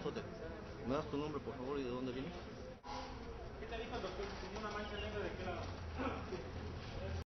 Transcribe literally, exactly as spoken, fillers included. nosotros. ¿Me das tu nombre, por favor, y de dónde vienes?